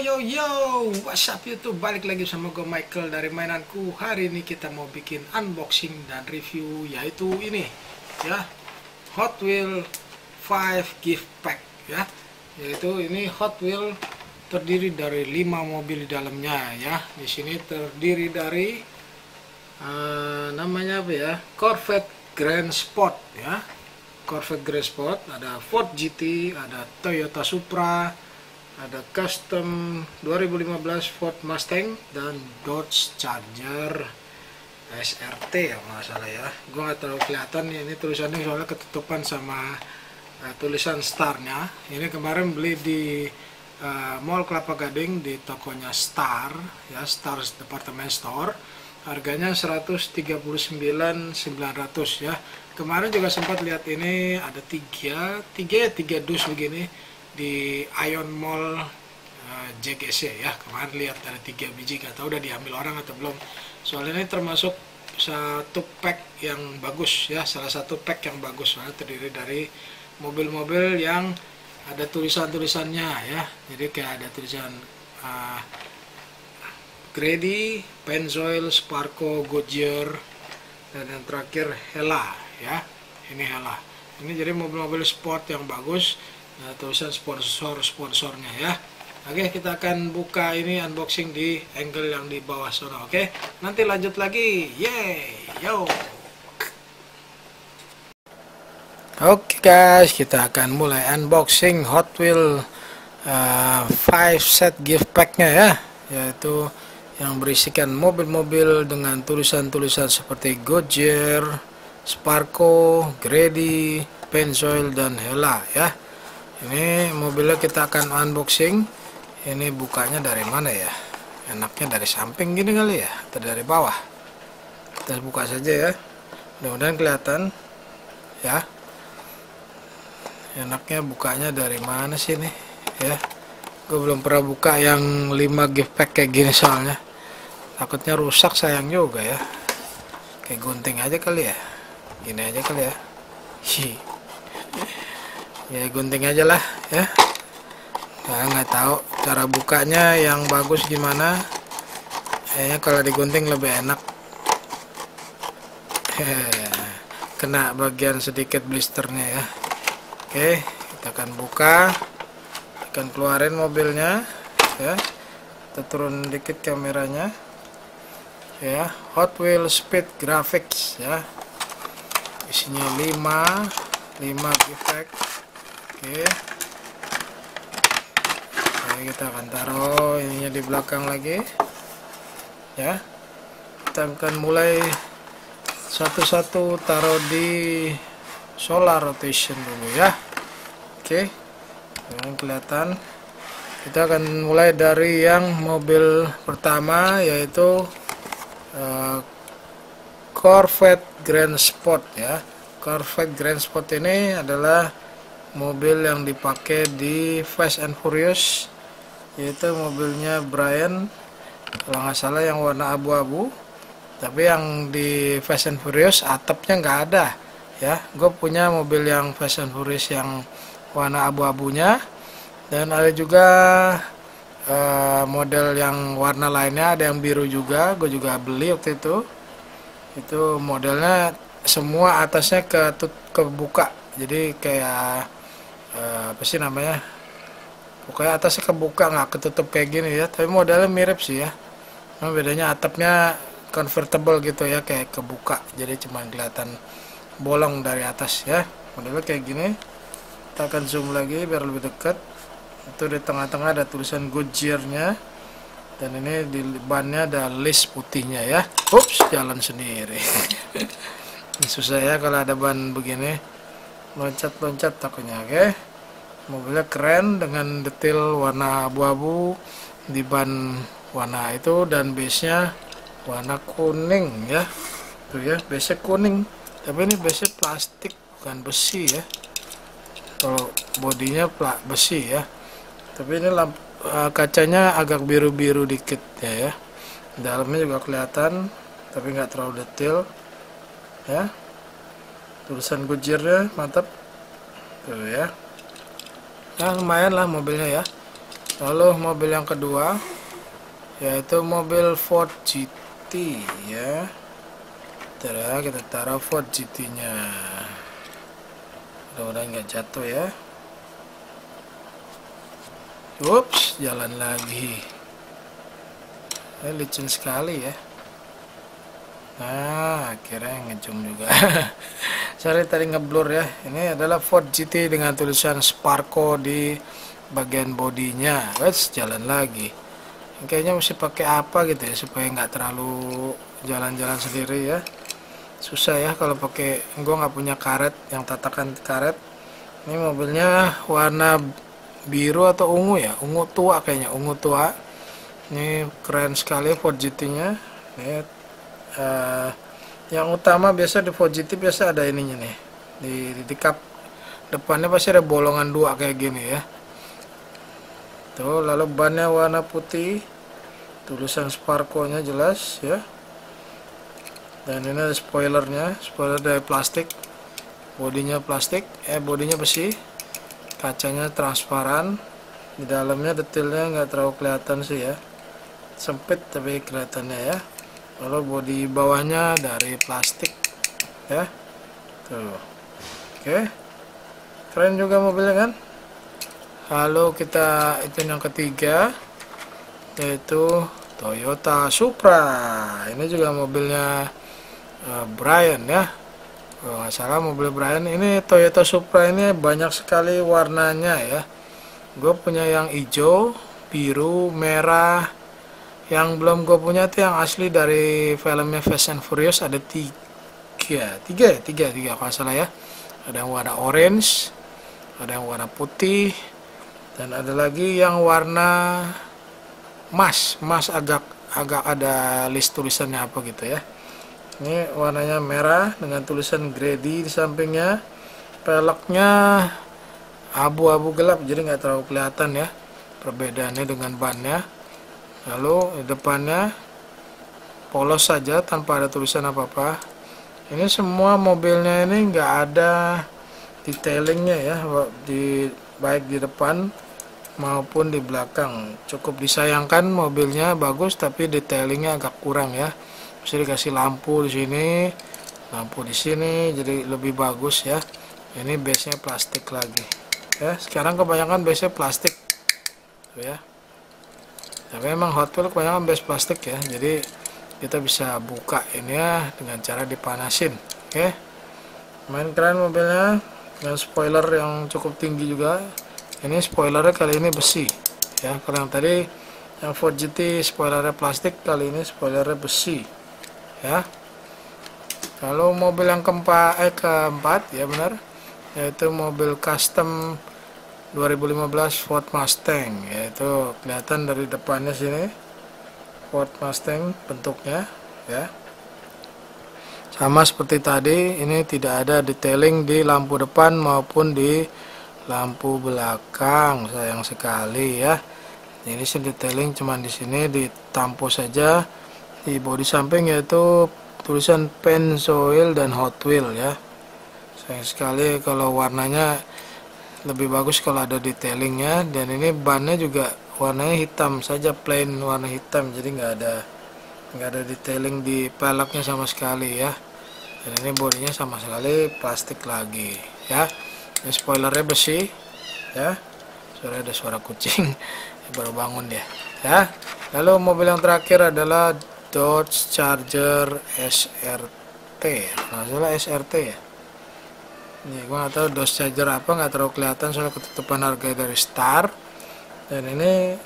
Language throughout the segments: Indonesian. Yo, what's up YouTube? Balik lagi sama gue Michael dari Mainanku. Hari ini kita mau bikin unboxing dan review, yaitu ini ya, Hot Wheels 5 Gift Pack ya. Yaitu ini Hot Wheels terdiri dari 5 mobil di dalamnya ya. Di sini terdiri dari namanya apa ya? Corvette Grand Sport ya. Corvette Grand Sport, ada Ford GT, ada Toyota Supra, ada custom 2015 Ford Mustang dan Dodge Charger SRT ya, masalah ya. Gue nggak terlalu kelihatan ini tulisannya soalnya ketutupan sama tulisan Starnya. Ini kemarin beli di Mall Kelapa Gading di tokonya Star ya, Star Department Store. Harganya 139.900 ya. Kemarin juga sempat lihat ini ada tiga dus begini di Ion Mall JGC ya. Kemarin lihat ada 3 biji, gak tahu udah diambil orang atau belum. Soalnya ini termasuk satu pack yang bagus ya, salah satu pack yang bagus. Soalnya terdiri dari mobil-mobil yang ada tulisan-tulisannya ya. Jadi kayak ada tulisan Grady, Pennzoil, Sparco, Goodyear, dan yang terakhir Hella ya. Ini Hella. Ini jadi mobil-mobil sport yang bagus. Nah, tulisan sponsornya ya. Oke, kita akan buka ini unboxing di angle yang di bawah sana. Oke, nanti lanjut lagi. Yeay, yo. Oke guys, kita akan mulai unboxing Hot Wheels 5 set gift packnya ya, yaitu yang berisikan mobil-mobil dengan tulisan-tulisan seperti Goodyear, Sparco, Grady, Pennzoil, dan Hella ya. Ini mobilnya kita akan unboxing. Ini bukanya dari mana ya? Enaknya dari samping gini kali ya, atau dari bawah? Kita buka saja ya, mudah-mudahan kelihatan ya. Enaknya bukanya dari mana sih nih ya? Gue belum pernah buka yang 5 gift pack kayak gini soalnya. Takutnya rusak, sayang juga ya. Kayak gunting aja kali ya. Gini aja kali ya. Ya gunting aja lah ya. Nah, nggak tahu cara bukanya yang bagus gimana. Kayaknya kalau digunting lebih enak. Kena bagian sedikit blisternya ya. Oke, kita akan buka. Akan keluarin mobilnya ya. Kita turun dikit kameranya. Ya, Hot Wheels Speed Graphics ya. Isinya 5 gift pack. Oke. Nah, kita akan taruh ininya di belakang lagi. Ya. Kita akan mulai satu-satu taruh di solar rotation dulu ya. Oke. Yang kelihatan. Kita akan mulai dari yang mobil pertama, yaitu Corvette Grand Sport ya. Corvette Grand Sport ini adalah mobil yang dipakai di Fast and Furious, yaitu mobilnya Brian kalau nggak salah, yang warna abu-abu. Tapi yang di Fast and Furious atapnya nggak ada ya. Gue punya mobil yang Fast and Furious yang warna abu-abunya, dan ada juga model yang warna lainnya, ada yang biru juga. Gue juga beli waktu itu. Itu modelnya semua atasnya kebuka, jadi kayak apa sih namanya, pokoknya atasnya kebuka, nggak ketutup kayak gini ya. Tapi modelnya mirip sih ya, nah, bedanya atapnya convertible gitu ya, kayak kebuka, jadi cuma kelihatan bolong dari atas ya. Modelnya kayak gini. Kita akan zoom lagi biar lebih dekat. Itu di tengah-tengah ada tulisan Goodyear-nya, dan ini di bannya ada list putihnya ya. Ups, jalan sendiri. Susah ya kalau ada ban begini, loncat-loncat takutnya. Oke, mobilnya keren dengan detail warna abu-abu di ban warna itu, dan base-nya warna kuning ya. Tuh ya, base kuning, tapi ini base plastik bukan besi ya. Kalau bodinya besi ya, tapi ini kacanya agak biru-biru dikit ya. Dalamnya juga kelihatan, tapi nggak terlalu detail ya. Tulisan Goodyear-nya mantap tuh ya. Nah, lumayan lah mobilnya ya. Lalu mobil yang kedua yaitu mobil Ford GT ya. Terus kita taruh Ford GT-nya. Mudah-mudahan nggak jatuh ya. Ups, jalan lagi. Ini licin sekali ya. Nah, akhirnya ngejum juga. Sorry tadi ngeblur ya. Ini adalah Ford GT dengan tulisan Sparco di bagian bodinya. Wes, jalan lagi. Kayaknya mesti pakai apa gitu ya supaya nggak terlalu jalan-jalan sendiri ya. Susah ya kalau pakai. Gua nggak punya karet yang tatakan karet. Ini mobilnya warna biru atau ungu ya, ungu tua kayaknya, ungu tua. Ini keren sekali Ford GT-nya. Yang utama biasa di Ford GT biasa ada ininya nih. Di kap depannya pasti ada bolongan dua kayak gini ya. Tuh, lalu bannya warna putih, tulisan Sparco-nya jelas ya. Dan ini ada spoilernya, spoiler dari plastik, bodinya plastik, bodinya besi, kacanya transparan, di dalamnya detailnya nggak terlalu kelihatan sih ya, sempit tapi kelihatannya ya. Lalu bodi bawahnya dari plastik ya, tuh, oke, keren juga mobilnya kan. Lalu kita itu yang ketiga yaitu Toyota Supra. Ini juga mobilnya Brian ya, kalau nggak salah mobil Brian. Ini Toyota Supra ini banyak sekali warnanya ya. Gue punya yang hijau, biru, merah. Yang belum gue punya itu yang asli dari filmnya Fast and Furious, ada tiga kalau nggak salah ya. Ada yang warna orange, ada yang warna putih, dan ada lagi yang warna emas agak ada list tulisannya apa gitu ya. Ini warnanya merah dengan tulisan Grady di sampingnya. Peleknya abu-abu gelap jadi nggak terlalu kelihatan ya perbedaannya dengan bannya. Lalu depannya polos saja tanpa ada tulisan apa-apa. Ini semua mobilnya ini nggak ada detailingnya ya, baik di depan maupun di belakang. Cukup disayangkan, mobilnya bagus tapi detailingnya agak kurang ya. Mesti dikasih lampu di sini, lampu di sini, jadi lebih bagus ya. Ini base nya plastik lagi ya, sekarang kebanyakan base nya plastik ya, tapi emang Hot Wheels kebanyakan base plastik ya. Jadi kita bisa buka ini ya dengan cara dipanasin. Oke, main keren mobilnya dengan spoiler yang cukup tinggi juga. Ini spoilernya kali ini besi ya, kalau yang tadi yang Ford GT spoilernya plastik, kali ini spoilernya besi ya. Lalu mobil yang keempat ya benar, yaitu mobil custom 2015 Ford Mustang. Yaitu kelihatan dari depannya sini Ford Mustang bentuknya ya, sama seperti tadi. Ini tidak ada detailing di lampu depan maupun di lampu belakang, sayang sekali ya. Ini sih detailing cuman di sini di tampo saja, di bodi samping yaitu tulisan Pennzoil dan Hot Wheels ya. Sayang sekali kalau warnanya lebih bagus kalau ada detailingnya. Dan ini bannya juga warnanya hitam saja, plain warna hitam, jadi nggak ada detailing di peleknya sama sekali ya. Dan ini bodinya sama sekali plastik lagi ya. Ini spoilernya besi ya. Suara ada suara kucing baru bangun dia ya. Lalu mobil yang terakhir adalah Dodge Charger SRT. Nah, salah SRT ya. Ini gua nggak tahu Dodge Charger apa, nggak terlalu kelihatan soalnya ketutupan harga dari Star. Dan ini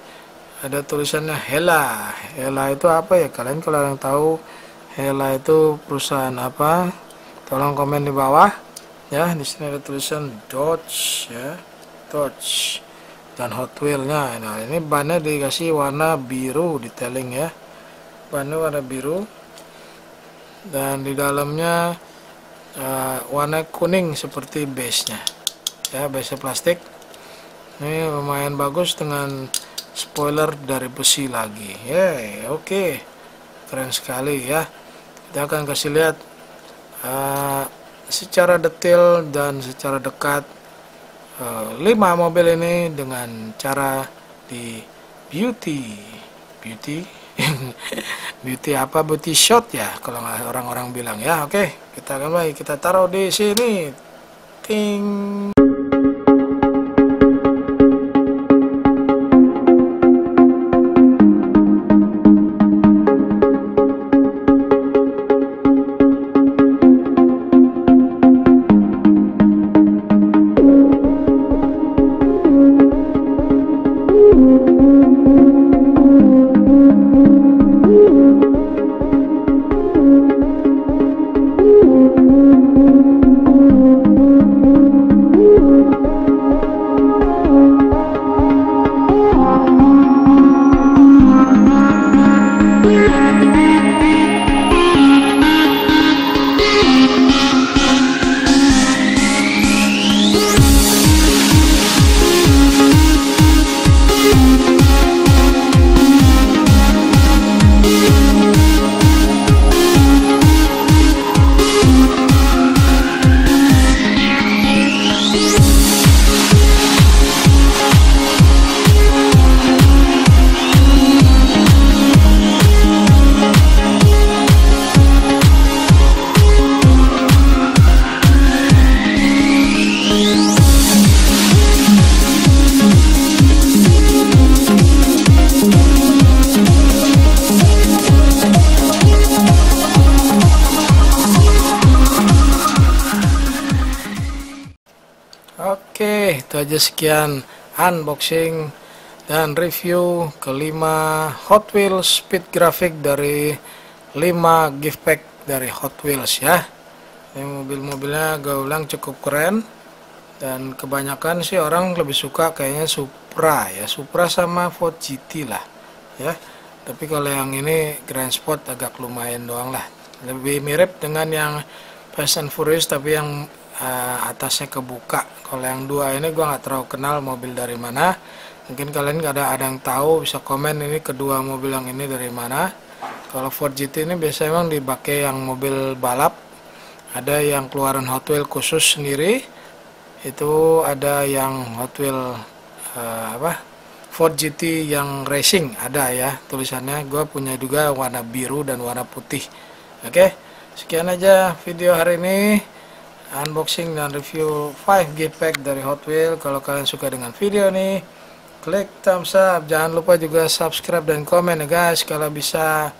ada tulisannya Hella. Hella itu apa ya? Kalian kalau yang tahu Hella itu perusahaan apa? Tolong komen di bawah. Ya, di sini ada tulisan Dodge ya, Dodge dan Hot Wheels-nya. Nah, ini bannya dikasih warna biru detailing ya, bannya warna biru, dan di dalamnya warna kuning seperti base-nya ya, base plastik. Ini lumayan bagus dengan spoiler dari besi lagi. Yeay, oke, keren sekali ya. Kita akan kasih lihat secara detail dan secara dekat 5 mobil ini dengan cara beauty apa, beauty shot ya kalau orang-orang bilang ya. Oke, kita kembali, kita taruh di sini. Ting. Oke, itu aja sekian unboxing dan review kelima Hot Wheels Speed Graphic dari 5 gift pack dari Hot Wheels ya. Ini mobil-mobilnya gue ulang cukup keren, dan kebanyakan sih orang lebih suka kayaknya Supra ya, Supra sama Ford GT lah ya. Tapi kalau yang ini Grand Sport agak lumayan doang lah, lebih mirip dengan yang Fast and Furious tapi yang atasnya kebuka. Kalau yang dua ini gua nggak terlalu kenal mobil dari mana, mungkin kalian nggak ada yang tahu, bisa komen ini kedua mobil yang ini dari mana. Kalau Ford GT ini biasanya emang dipakai yang mobil balap, ada yang keluaran Hot Wheels khusus sendiri, itu ada yang Hot Wheels Ford GT yang racing ada ya tulisannya. Gua punya juga warna biru dan warna putih. Oke, sekian aja video hari ini, unboxing dan review 5 gift pack dari Hot Wheels. Kalau kalian suka dengan video ini, klik thumbs up, jangan lupa juga subscribe dan komen ya guys. Kalau bisa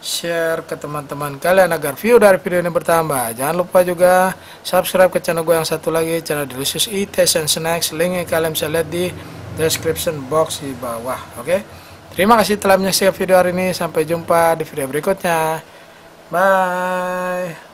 share ke teman-teman kalian agar view dari video ini bertambah. Jangan lupa juga subscribe ke channel gue yang satu lagi, channel Delicious Eats and Snacks, linknya kalian bisa lihat di description box di bawah. Oke, terima kasih telah menyaksikan video hari ini, sampai jumpa di video berikutnya, bye.